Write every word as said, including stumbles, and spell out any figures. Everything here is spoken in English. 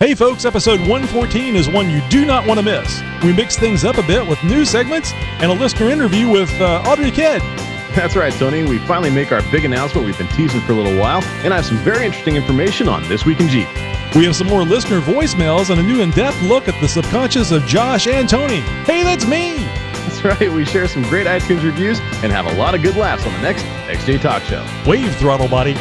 Hey folks, episode one fourteen is one you do not want to miss. We mix things up a bit with new segments and a listener interview with uh, Audrey Kidd. That's right, Tony. We finally make our big announcement we've been teasing for a little while, and I have some very interesting information on This Week in Jeep. We have some more listener voicemails and a new in-depth look at the subconscious of Josh and Tony. Hey, that's me! That's right. We share some great iTunes reviews and have a lot of good laughs on the next X J Talk Show. Wave, throttle body.